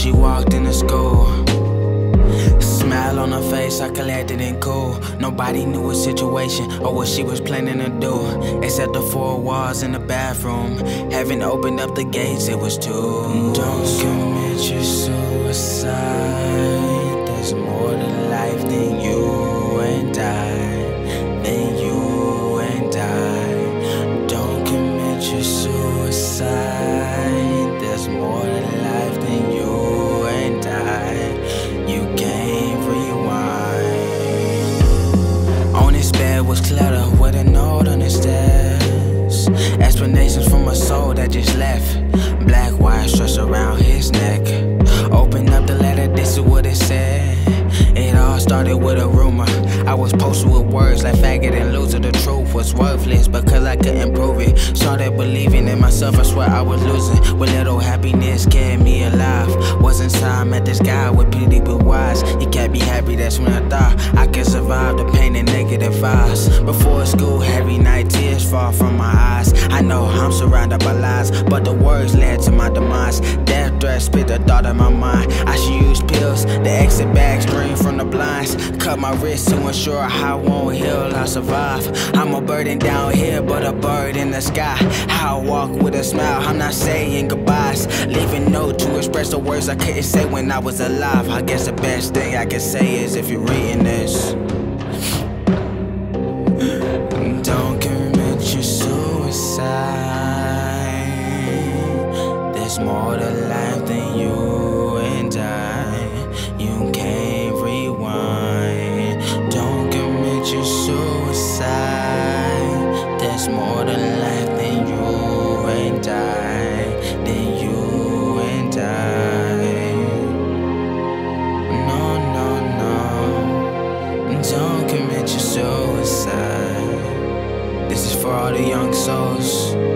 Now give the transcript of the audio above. She walked into school, smile on her face, I collected and cool. Nobody knew her situation or what she was planning to do, except the four walls in the bathroom. Haven't opened up the gates, it was too. Don't commit your suicide. There's more to life than you and I, than you and I. Don't commit your suicide. There's more to life than you. Was clutter with a note on the stairs. Explanations from a soul that just left. Black wire stress around his neck. Open up the letter, this is what it said. It all started with a rumor. I was posted with words like faggot and loser. The truth was worthless because I couldn't prove it. Started believing in myself, I swear I was losing. With little happiness kept me alive. Wasn't time I met this guy with pity but wise. He kept me happy, that's when I thought I could survive the pain and negative vibes. Before school, every night tears fall from my eyes. I know I'm surrounded by lies, but the words led to my demise. Death threat spit the thought in my mind. I should use pills, the exit bags, dream from the blinds. Cut my wrist to ensure I won't heal, I'll survive. I'm a burden down here, but a bird in the sky. I walk with a smile, I'm not saying goodbyes. Leaving a note to express the words I couldn't say when I was alive. I guess the best thing I can say is if you're reading this, don't commit your suicide. There's more to life than you and I. You can't rewind. Don't commit your suicide. There's more to life than you and I, than you and I. No, no, no. Don't commit your suicide. This is for all the young souls.